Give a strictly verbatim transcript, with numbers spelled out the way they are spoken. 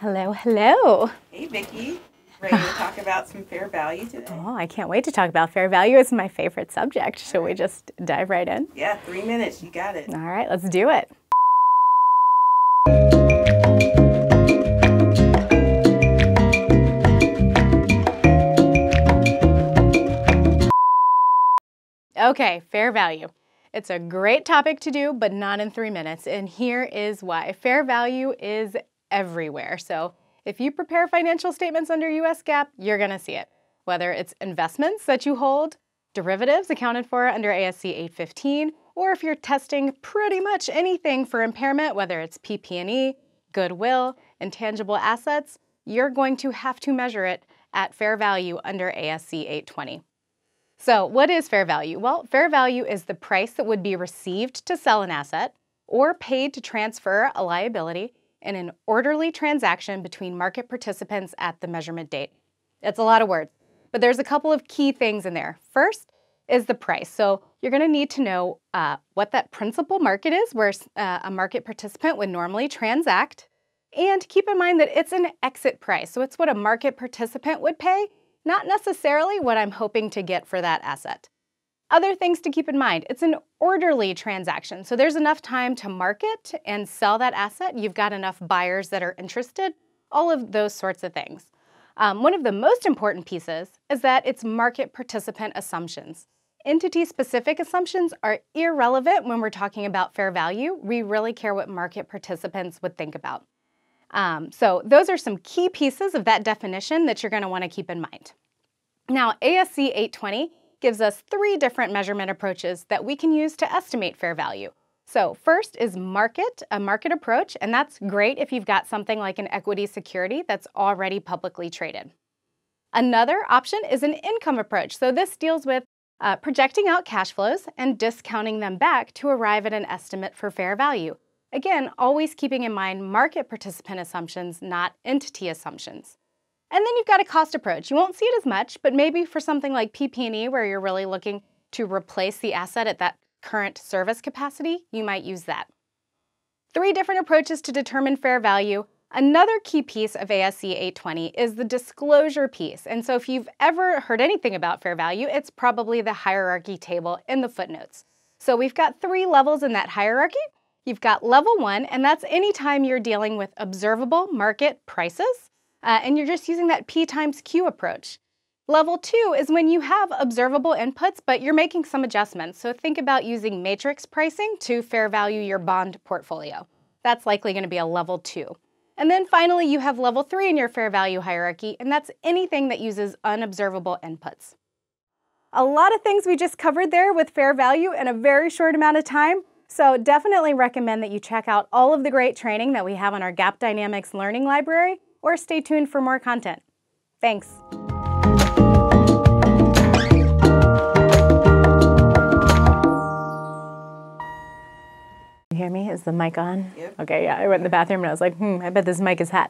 Hello, hello. Hey, Vicky. Ready to talk about some fair value today? Oh, I can't wait to talk about fair value. It's my favorite subject. Shall we just dive right in? Yeah, three minutes. You got it. All right, let's do it. Okay, fair value. It's a great topic to do, but not in three minutes. And here is why. Fair value is everywhere. So if you prepare financial statements under U S GAAP, you're going to see it. Whether it's investments that you hold, derivatives accounted for under A S C eight fifteen, or if you're testing pretty much anything for impairment, whether it's P P and E, goodwill, intangible assets, you're going to have to measure it at fair value under A S C eight twenty. So what is fair value? Well, fair value is the price that would be received to sell an asset or paid to transfer a liability in an orderly transaction between market participants at the measurement date. It's a lot of words, but there's a couple of key things in there. First is the price. So you're going to need to know uh, what that principal market is where uh, a market participant would normally transact. And keep in mind that it's an exit price. So it's what a market participant would pay, not necessarily what I'm hoping to get for that asset. Other things to keep in mind, it's an orderly transaction. So there's enough time to market and sell that asset. You've got enough buyers that are interested, all of those sorts of things. Um, one of the most important pieces is that it's market participant assumptions. Entity-specific assumptions are irrelevant when we're talking about fair value. We really care what market participants would think about. Um, so those are some key pieces of that definition that you're gonna wanna keep in mind. Now, A S C eight twenty gives us three different measurement approaches that we can use to estimate fair value. So first is market, a market approach, and that's great if you've got something like an equity security that's already publicly traded. Another option is an income approach. So this deals with uh, projecting out cash flows and discounting them back to arrive at an estimate for fair value. Again, always keeping in mind market participant assumptions, not entity assumptions. And then you've got a cost approach. You won't see it as much, but maybe for something like P P and E where you're really looking to replace the asset at that current service capacity, you might use that. Three different approaches to determine fair value. Another key piece of A S C eight twenty is the disclosure piece. And so if you've ever heard anything about fair value, it's probably the hierarchy table in the footnotes. So we've got three levels in that hierarchy. You've got level one, and that's anytime you're dealing with observable market prices. Uh, and you're just using that P times Q approach. Level two is when you have observable inputs, but you're making some adjustments. So think about using matrix pricing to fair value your bond portfolio. That's likely going to be a level two. And then finally, you have level three in your fair value hierarchy, and that's anything that uses unobservable inputs. A lot of things we just covered there with fair value in a very short amount of time. So definitely recommend that you check out all of the great training that we have on our GAAP Dynamics Learning Library, or stay tuned for more content. Thanks. You hear me? Is the mic on? Yep. Okay, yeah, I went in the bathroom and I was like, hmm, I bet this mic is hot.